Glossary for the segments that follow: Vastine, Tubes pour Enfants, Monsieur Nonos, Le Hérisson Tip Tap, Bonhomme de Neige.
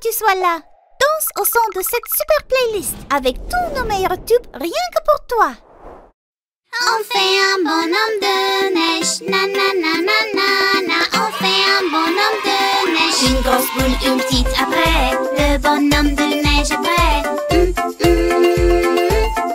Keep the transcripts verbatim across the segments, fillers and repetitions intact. que tu sois là. Danse au son de cette super playlist avec tous nos meilleurs tubes rien que pour toi. On fait un bonhomme de neige, na na na na na na. On fait un bonhomme de neige, une grosse boule, une petite après. Le bonhomme de neige est prêt. Mm,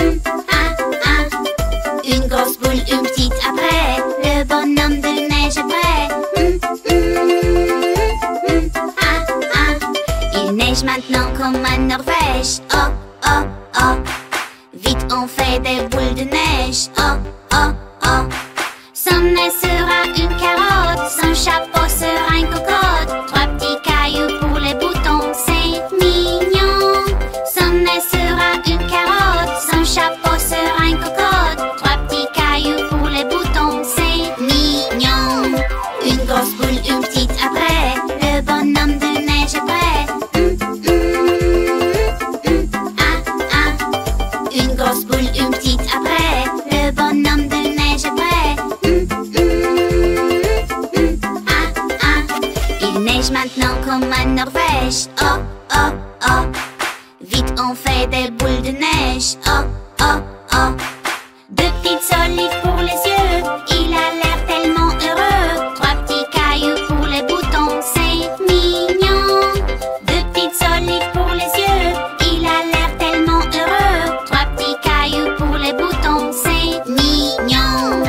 mm, mm, ah, ah. Une grosse boule, une petite après. Le bonhomme de neige est prêt. Mm, mm, mm, ah, ah. Il neige maintenant comme en Norvège. Oh oh oh. Vite on fait des boules de neige, oh oh oh. Son nez sera une carotte, son chapeau sera une cocotte. Trois petits cailloux pour les boutons, c'est mignon. Son nez sera une carotte, son chapeau sera une cocotte. Trois petits cailloux pour les boutons, c'est mignon. Une grosse boule, une petite après, le bonhomme de neige est prêt. Une petite après, le bonhomme de neige est prêt. Mm, mm, mm, ah, ah. Il neige maintenant comme en Norvège. Oh, oh, oh. Vite on fait des boules de neige. Oh, oh, oh. Deux petites olives pour les yeux, il a l'air tellement heureux. Trois petits cailloux pour les boutons, c'est mignon. Deux petites olives pour les yeux, il a l'air tellement heureux. Trois petits pour les boutons, c'est mignon.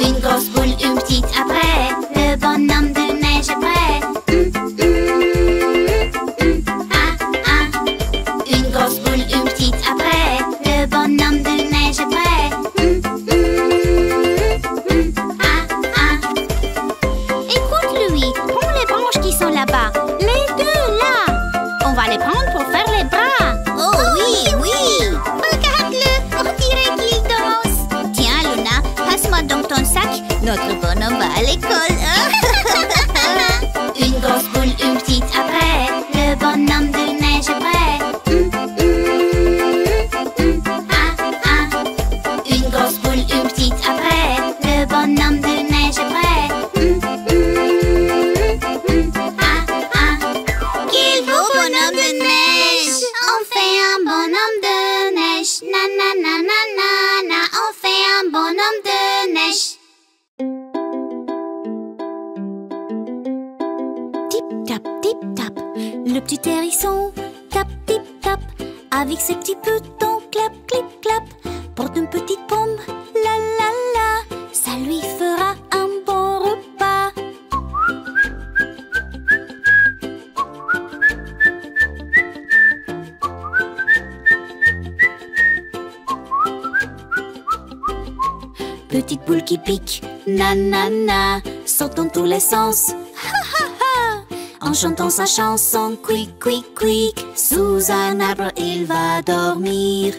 Une grosse boule, une petite après, le bonhomme de neige est prêt. Mm, mm, mm, ah, ah. Une grosse boule, une petite après, le bonhomme de neige est prêt. Mm, mm, mm, ah, ah. Écoute Louis, prends les branches qui sont là-bas. Les deux là. On va les prendre pour faire les bras. Oh, oh oui, oui, oui. Dans ton sac, notre bonhomme va à l'école. Une grosse boule, une petite après, le bonhomme de neige est prêt. Mm, mm, mm, ah, ah. Une grosse boule, une petite après, le bonhomme de neige est prêt. Mm, mm, mm, ah, ah. Quel beau bonhomme de neige! On fait un bonhomme de neige, na na na na na na. On fait un bonhomme de neige. Tip tap, tip tap, le petit hérisson tap tip tap, avec ses petits petons clap clip clap, porte une petite pomme la la la, ça lui fera un bon repas. Petite boule qui pique, na na na, saute dans tous les sens, ha ha ha. En chantant sa chanson, quick quick quick, sous un arbre il va dormir.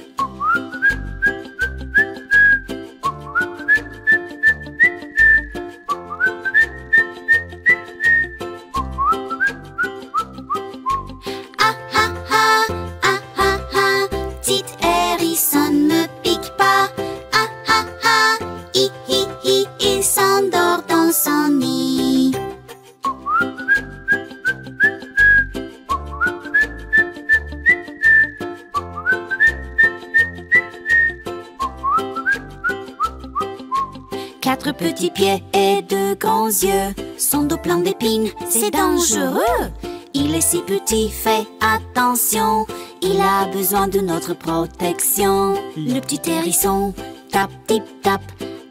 Quatre petits pieds et deux grands yeux, son dos plein d'épines, c'est dangereux. Il est si petit, fais attention, il a besoin de notre protection. Le petit hérisson, tap tip tap,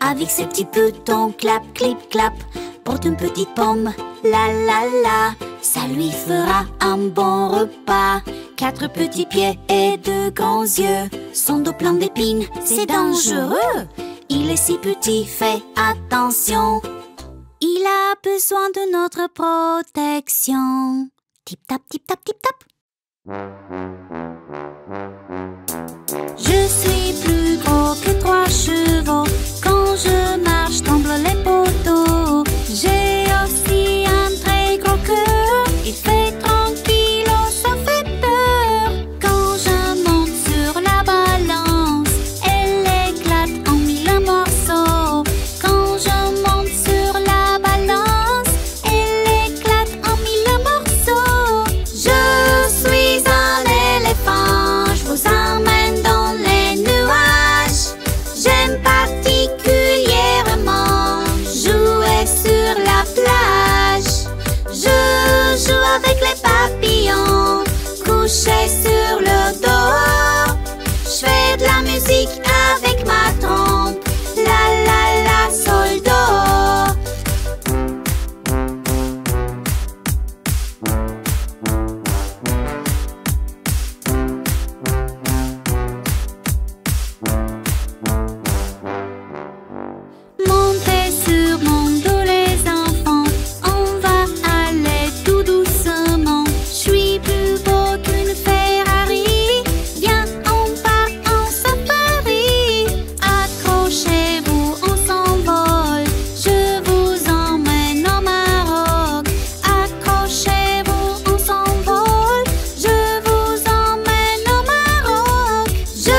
avec ses petits petons, clap clip clap, porte une petite pomme, la la la, ça lui fera un bon repas. Quatre petits pieds et deux grands yeux, son dos plein d'épines, c'est dangereux. Il est si petit, fais attention, il a besoin de notre protection. Tip tap, tip tap, tip tap. Je suis plus gros que trois chevaux, quand je marche tremble les poteaux. J'ai aussi un très gros cœur, il fait trente kilos, ça fait peur. Quand je monte sur la balance, elle éclate en mille morceaux. Quand je monte sur la balance, elle éclate en mille morceaux. Je suis avec les papillons couchés sur le dos. Je fais de la musique avec ma trompe, la la la sol do. Montez sur mon dos les enfants, on va aller tout doucement. Je suis plus beau qu'une Ferrari, viens on part en safari. Accrochez-vous, on s'envole, je vous emmène au Maroc. Accrochez-vous, on s'envole, je vous emmène au Maroc. Je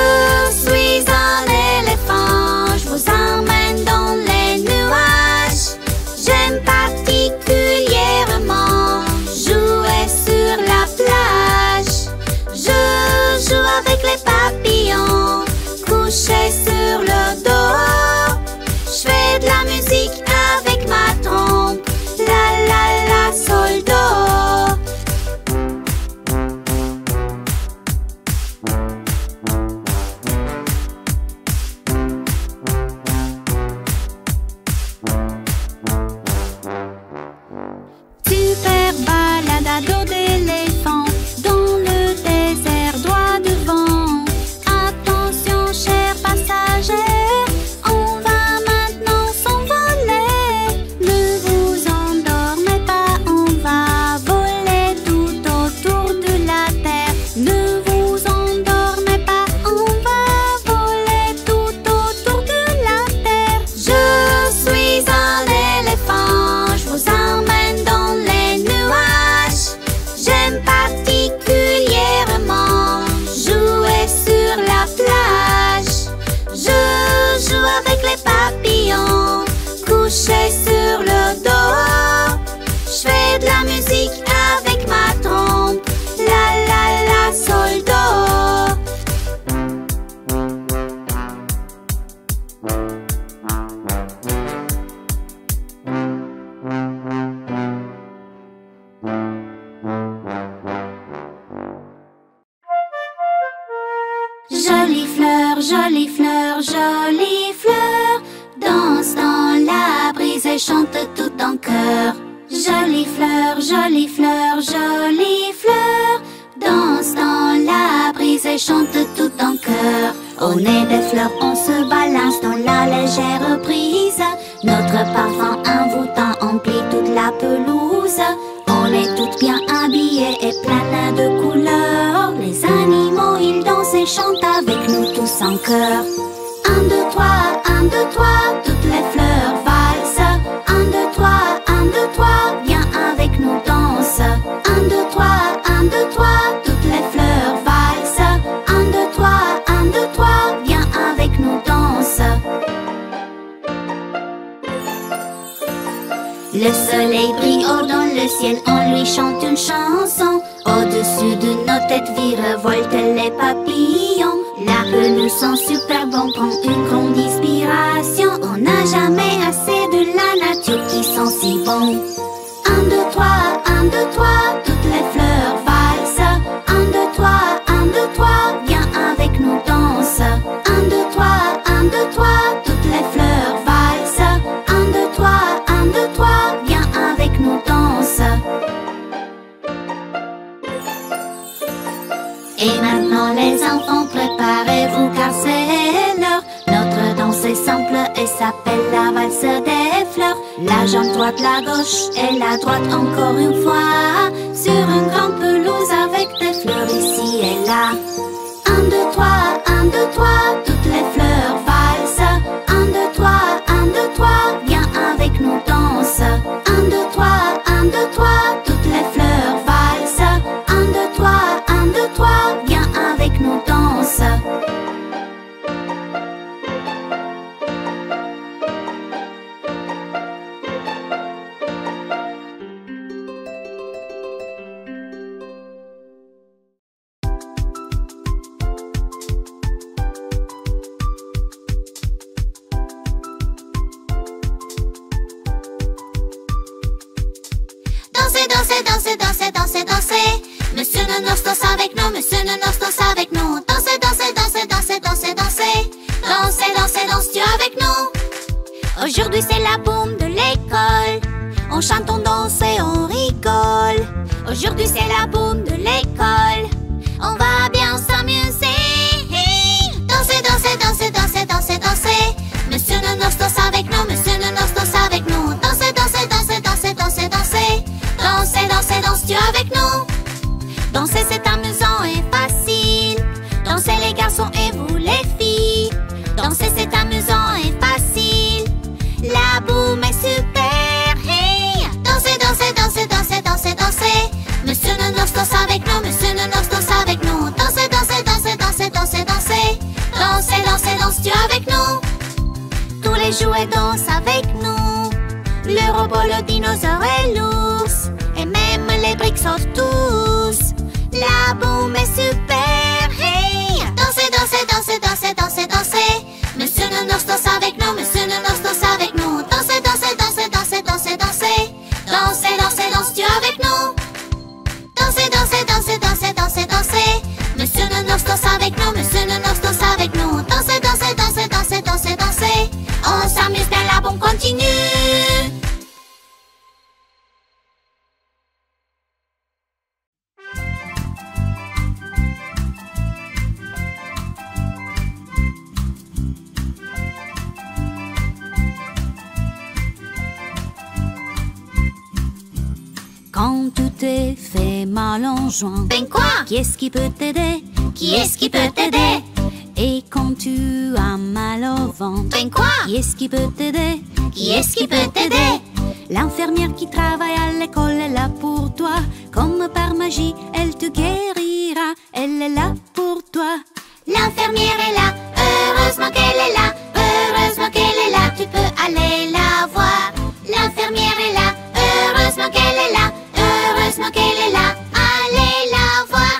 suis un éléphant, je vous emmène dans les nuages. J'aime particulièrement jouer sur la plage. Je joue avec les papillons couchés sur le dos. Je fais de la musique avec ma trompe, la la la sol do. Super balade à dos d'éléphant, dans le désert droit devant. Attention chers passagers, on va maintenant s'envoler. Ne vous endormez pas, on va voler tout autour de la terre. Ne vous endormez pas, on va voler tout autour de la terre. Je suis un éléphant, je vous emmène dans les nuages. J'aime particulièrement jouer sur la plage. Je joue avec les papillons couchés sur le dos. Je fais de la musique avec ma trompe, la la la sol do. Jolie fleur, jolie fleur, jolie fleur, danse dans la brise et chante tout ton cœur. Jolie fleur, jolie fleur, jolie fleur, danse dans la brise et chante tout ton cœur. Au nez des fleurs, on se balance dans la légère brise. Notre parfum envoûtant emplit toute la pelouse. On est toutes bien habillées et pleines de couleurs. Les animaux, ils dansent et chantent avec nous tous en chœur. Un, deux, trois, un, deux, trois, toutes les fleurs valsent. Un, deux, trois, un, deux, trois, viens avec nous danse. Un, deux, trois, un, deux, trois, toutes les fleurs valsent. Un, deux, trois, un, deux, trois, viens avec nous danse. Le soleil brille haut dans le ciel, on lui chante une chanson. Au-dessus de nos têtes virevoltent les papillons. La pelouse sent super bon, prend une grande inspiration. On n'a jamais assez de la nature qui sent si bon. Un, deux, trois, un, deux, trois, toutes les fleurs valsent. Un, deux, trois, un, deux, trois, viens avec nous danse. Un, deux, trois, un, deux, trois, toutes les fleurs valsent. Un, deux, trois, un, deux, trois, viens avec nous danse. Et maintenant les enfants, préparez-vous car c'est l'heure. Notre danse est simple et s'appelle la valse des fleurs. La jambe droite, la gauche et la droite encore une fois, sur une grande pelouse avec des fleurs ici et là. Un, deux, trois, un, deux, trois, toutes les fleurs valsent. Un, deux, trois, un, deux, trois, viens avec nous danse. Un, deux, trois, un, deux, trois, toutes les fleurs valsent. Un, deux, trois, un, deux, trois, viens avec nous danse. Aujourd'hui c'est la boum de l'école. On va bien s'amuser. Danser, danser, danser, danser, danser, danser. Monsieur Nonos danse avec nous, Monsieur Nonos danse avec nous. Danser, danser, danser, danser, danser, danser. Danser, danser, danses-tu avec nous? Danser c'est amusant et facile. Dansez les garçons et vous les filles. Danser c'est amusant et facile. La boum est super. Hey! Danser, danser, danser, danser, danser, danser. Monsieur Nonos danse avec nous, Monsieur Nonos danse avec nous. Danser, danser, danser, danser, danser, danser. Danser, danser, danses-tu avec nous? Tous les jouets dansent avec nous. Le robot, le dinosaure et l'ours. Et même les briques sautent tous. La boum est super. Hey! Dansez, dansez, dansez, dansez, dansez, dansez. Monsieur Nonos danse avec nous, Monsieur Nonos danse avec nous. Dansez, dansez, dansez, dansez, dansez, dansez. Dansez, dansez, danses-tu avec nous? Dansez, dansez, dansez, dansez, dansez, dansez. Monsieur Nonos danse avec nous, Monsieur Nonos danse avec nous. Dansez, dansez, dansez, dansez, dansez, dansez. On s'amuse bien, la boum continue. Quand tu te fais mal en juin, ben quoi? Qui est-ce qui peut t'aider? Qui est-ce qui peut t'aider? Et quand tu as mal au ventre, ben quoi? Qui est-ce qui peut t'aider? Qui est-ce qui peut t'aider? L'infirmière qui travaille à l'école est là pour toi. Comme par magie, elle te guérira. Elle est là pour toi. L'infirmière est là, heureusement qu'elle est là. Heureusement qu'elle est là, tu peux aller la voir. L'infirmière est là, heureusement qu'elle est là. Heureusement qu'elle est là, allez la voir.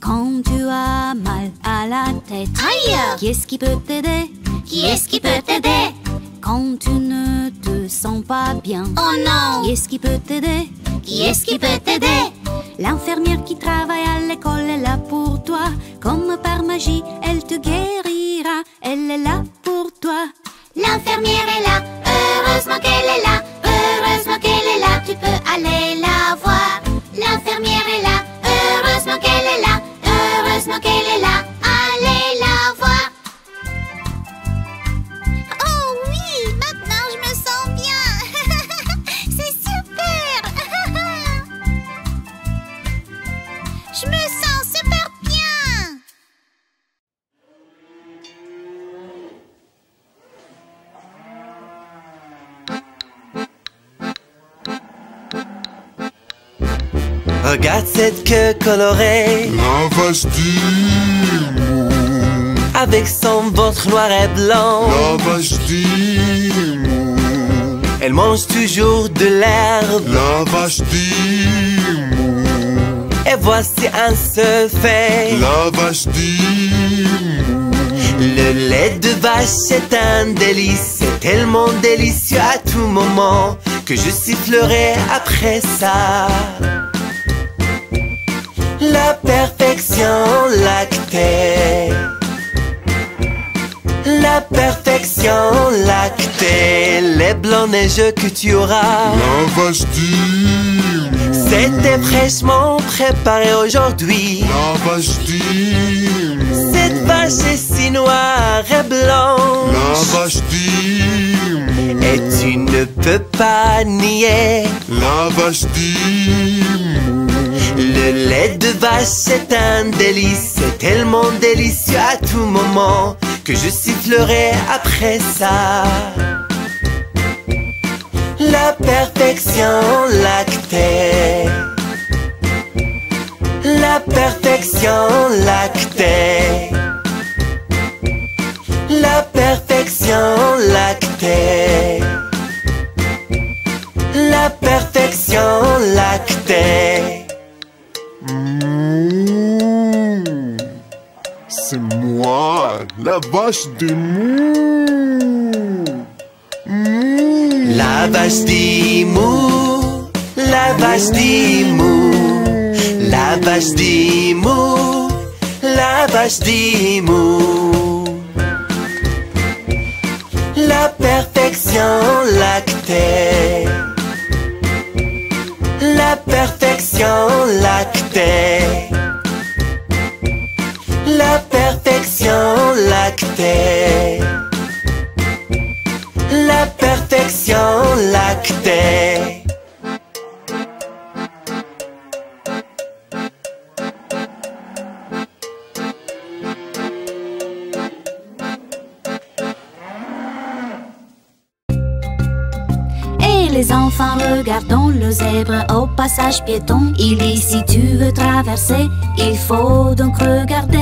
Quand tu as mal à la tête, aïe! Qui est-ce qui peut t'aider? Qui est-ce qui peut t'aider? Quand tu ne te sens pas bien, oh non! Qui est-ce qui peut t'aider? Qui est-ce qui peut t'aider? L'infirmière qui travaille à l'école est là pour toi. Comme par magie, elle te guérira. Elle est là pour toi. L'infirmière est là, heureusement qu'elle est là. Heureusement qu'elle est là, tu peux aller la voir. L'infirmière est là, heureusement qu'elle est là. Heureusement qu'elle est là, allez la voir. Regarde cette queue colorée, la Vastine, avec son ventre noir et blanc, la Vastine. Elle mange toujours de l'herbe, la Vastine. Et voici un secret, la Vastine. Le lait de vache est un délice, c'est tellement délicieux à tout moment que je sifflerai après ça. La perfection lactée, la perfection lactée, les blancs neigeux que tu auras, la Vastine. C'était fraîchement préparé aujourd'hui, la Vastine. Cette vache est si noire et blanche, la Vastine. Et tu ne peux pas nier, la Vastine. Le lait de vache est un délice, c'est tellement délicieux à tout moment que je sifflerai après ça. La perfection lactée, la perfection lactée, la perfection lactée, la perfection lactée. Mmh, c'est moi, la vache de mou. Mmh. La vache de mou, la vache de mou, la passe des mots, la passe des mots. La perfection lactée, la perfection lactée, la perfection lactée, la perfection lactée. Les enfants, regardons le zèbre au passage piéton. Il est si tu veux traverser, il faut donc regarder.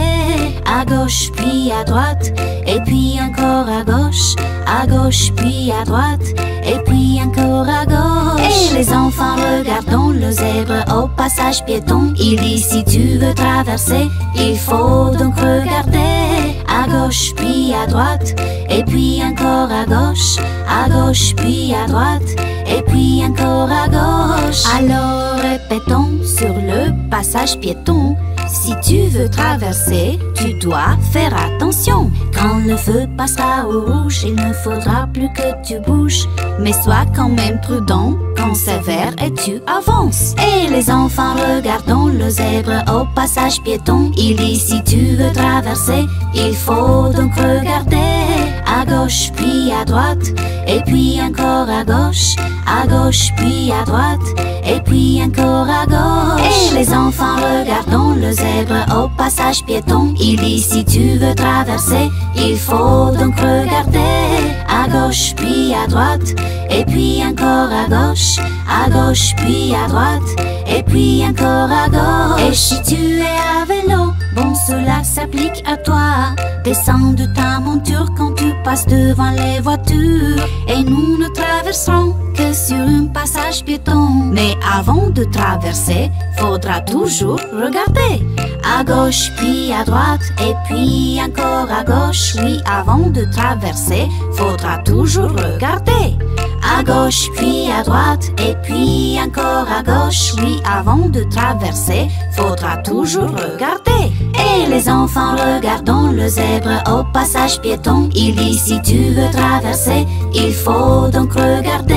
À gauche puis à droite, et puis encore à gauche. À gauche puis à droite, et puis encore à gauche. Et les enfants, regardons le zèbre au passage piéton. Il dit si tu veux traverser, il faut donc regarder. À gauche puis à droite, et puis encore à gauche. À gauche puis à droite, et puis encore à gauche. Alors répétons sur le passage piéton. Si tu veux traverser, tu dois faire attention. Quand le feu passera au rouge, il ne faudra plus que tu bouges. Mais sois quand même prudent, quand c'est vert et tu avances. Et les enfants, regardons le zèbre au passage piéton. Il dit si tu veux traverser, il faut donc regarder. À gauche puis à droite, et puis encore à gauche. À gauche puis à droite, et puis encore à gauche. Et les enfants, regardons le zèbre au passage piéton. Il dit si tu veux traverser, il faut donc regarder. À gauche puis à droite, et puis encore à gauche. À gauche puis à droite, et puis encore à gauche. Et si tu es à vélo, bon cela s'applique à toi. Descends de ta monture quand tu passes devant les voitures. Et nous ne traverserons que sur un passage piéton. Mais avant de traverser, faudra toujours regarder. À gauche puis à droite, et puis encore à gauche. Oui, avant de traverser, faudra toujours regarder. À gauche puis à droite, et puis encore à gauche. Oui, avant de traverser, faudra toujours regarder. Et les enfants, regardons le zèbre au passage piéton. Il dit si tu veux traverser, il faut donc regarder.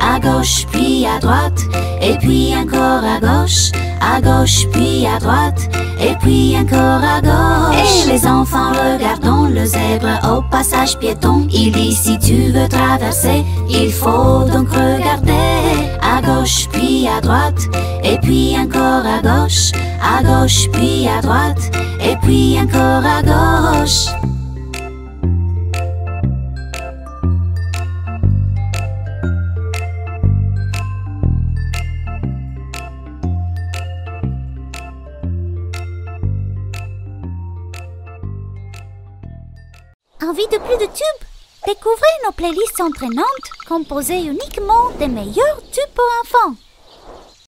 À gauche puis à droite, et puis encore à gauche. À gauche puis à droite, et puis encore à gauche. Et les enfants, regardons le zèbre au passage piéton. Il dit si tu veux traverser, il faut donc regarder. À gauche puis à droite, et puis encore à gauche. À gauche puis à droite, et puis encore à gauche. Envie de plus de tubes? Découvrez nos playlists entraînantes composées uniquement des meilleurs tubes pour enfants.